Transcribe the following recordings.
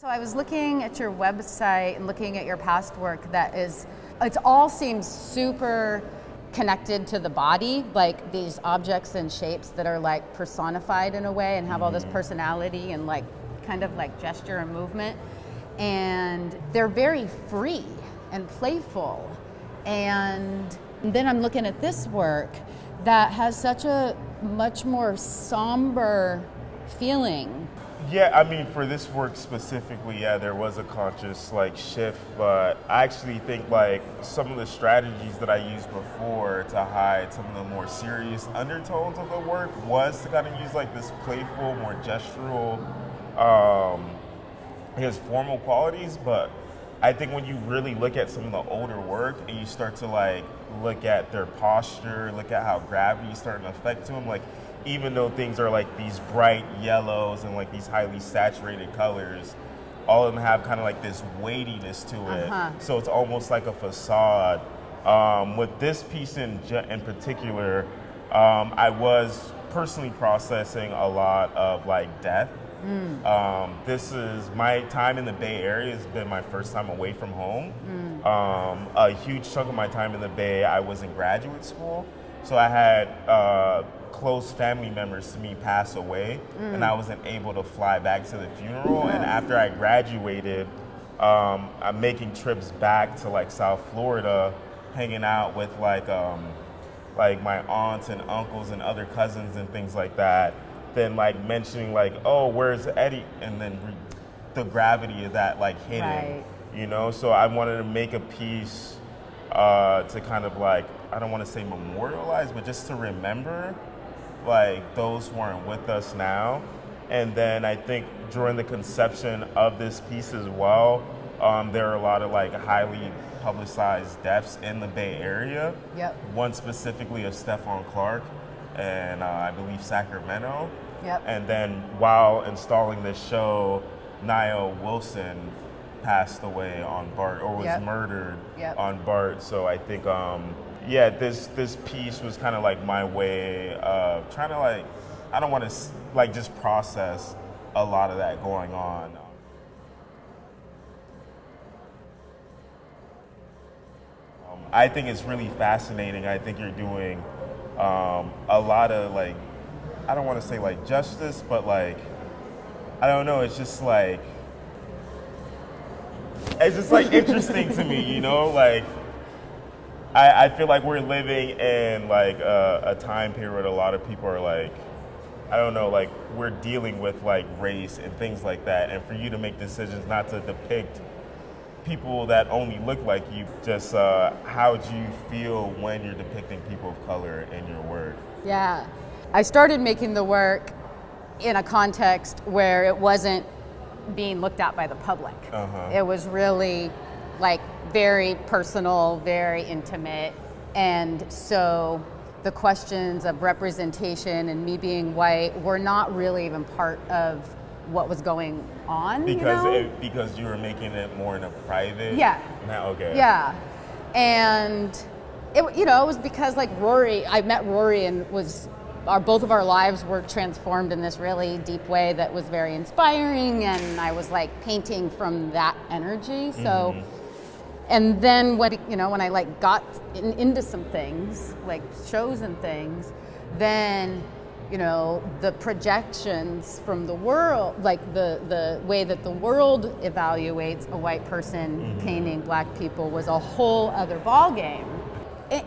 So I was looking at your website and looking at your past work it all seems super connected to the body, like these objects and shapes that are like personified in a way and have all this personality and like kind of like gesture and movement. And they're very free and playful. And then I'm looking at this work that has such a much more somber feeling. Yeah, I mean, for this work specifically, yeah, there was a conscious like shift, but I actually think like some of the strategies that I used before to hide some of the more serious undertones of the work was to kind of use like this playful, more gestural, I guess, formal qualities. But I think when you really look at some of the older work and you start to like look at their posture, look at how gravity is starting to affect them, like, even though things are like these bright yellows and like these highly saturated colors, all of them have kind of like this weightiness to it. So it's almost like a facade. With this piece in particular, I was personally processing a lot of like death. This is my time in the Bay Area has been my first time away from home. A huge chunk of my time in the Bay, I was in graduate school. So I had close family members to me pass away, and I wasn't able to fly back to the funeral. And after I graduated, I'm making trips back to like South Florida, hanging out with like my aunts and uncles and other cousins and things like that. Then like mentioning like, oh, where's Eddie? And then the gravity of that like hitting, you know? So I wanted to make a piece to kind of like, I don't want to say memorialize, but just to remember like those who aren't with us now. And then I think during the conception of this piece as well, there are a lot of like highly publicized deaths in the Bay Area. One specifically of Stephon Clark and I believe Sacramento. And then while installing this show, Niall Wilson passed away on BART, or was murdered on BART. So I think, yeah, this piece was kind of like my way of trying to like, I don't want to like just process a lot of that going on. I think it's really fascinating. I think you're doing a lot of like, I don't want to say like justice, but like, I don't know, it's just like, it's just like interesting to me, you know, like, I feel like we're living in like a time period a lot of people are like, I don't know, like we're dealing with like race and things like that. And for you to make decisions not to depict people that only look like you, just how do you feel when you're depicting people of color in your work? Yeah, I started making the work in a context where it wasn't being looked at by the public. It was really like very personal, very intimate. And so the questions of representation and me being white were not really even part of what was going on. Because you know? Because you were making it more in a private? And it, you know, it was because like Rory, I met Rory and was, both of our lives were transformed in this really deep way that was very inspiring. And I was like painting from that energy. So. And then when, you know, when I like got into some things, like shows and things, then, you know, the projections from the world, like the way that the world evaluates a white person painting black people was a whole other ballgame.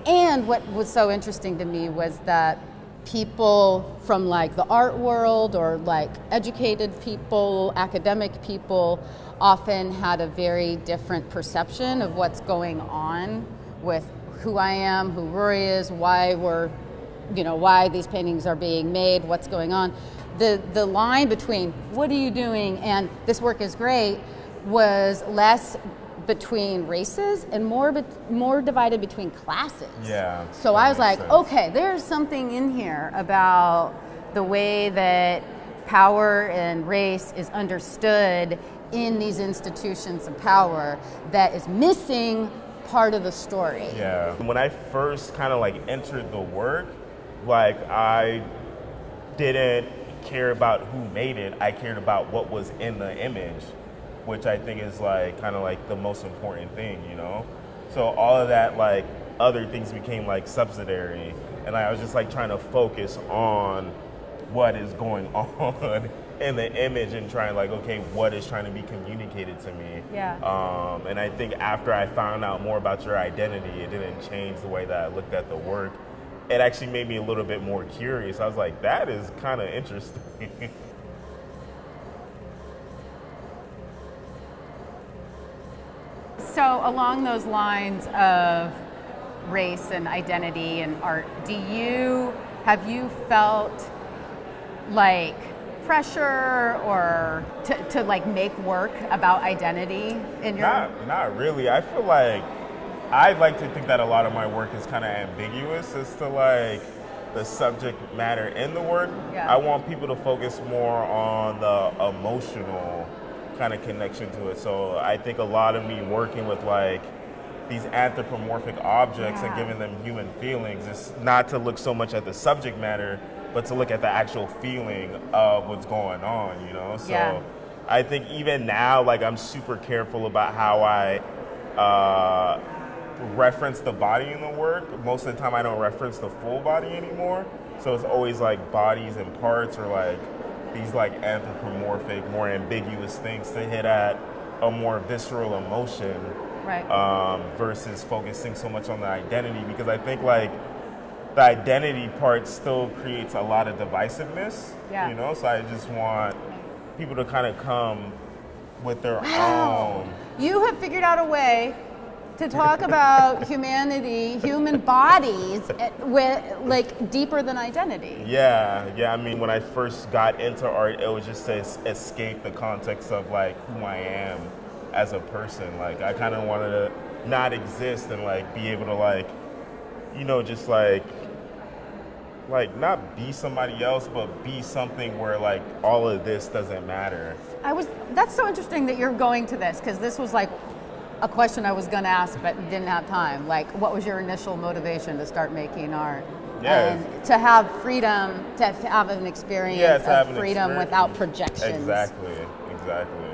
And what was so interesting to me was that people from like the art world or like educated people, academic people, often had a very different perception of what's going on with who I am, who Rory is, why we're, you know, why these paintings are being made, what's going on. The line between what are you doing and this work is great was less between races and more divided between classes. So I was like, okay, there's something in here about the way that power and race is understood in these institutions of power that is missing part of the story. When I first kind of like entered the work, like I didn't care about who made it, I cared about what was in the image. which I think is like kind of like the most important thing, you know? So all of that, like other things became like subsidiary, and I was just like trying to focus on what is going on in the image and trying like, okay, what is trying to be communicated to me? Yeah. And I think after I found out more about your identity, it didn't change the way that I looked at the work. It actually made me a little bit more curious. I was like, that is kind of interesting. So along those lines of race and identity and art, have you felt like pressure or to like make work about identity in your? Not really. I feel like I'd like to think that a lot of my work is kind of ambiguous as to like the subject matter in the work. Yeah. I want people to focus more on the emotional kind of connection to it. So I think a lot of me working with like these anthropomorphic objects, yeah, and giving them human feelings is not to look so much at the subject matter, but to look at the actual feeling of what's going on, you know? So yeah. I think even now, like I'm super careful about how I reference the body in the work. Most of the time I don't reference the full body anymore. So it's always like bodies and parts, or like these like anthropomorphic, more ambiguous things to hit at a more visceral emotion, right? Versus focusing so much on the identity, because I think like the identity part still creates a lot of divisiveness, yeah, you know? So I just want people to kind of come with their own. You have figured out a way to talk about humanity, human bodies, with like deeper than identity. Yeah, yeah. I mean, when I first got into art, it was just to escape the context of like who I am as a person. Like I kind of wanted to not exist and like be able to like, you know, just like not be somebody else, but be something where like all of this doesn't matter. That's so interesting that you're going to this, because this was like a question I was going to ask, but didn't have time. Like, what was your initial motivation to start making art? Yeah. And to have freedom, to have an experience, yeah, of freedom without projections. Exactly, exactly.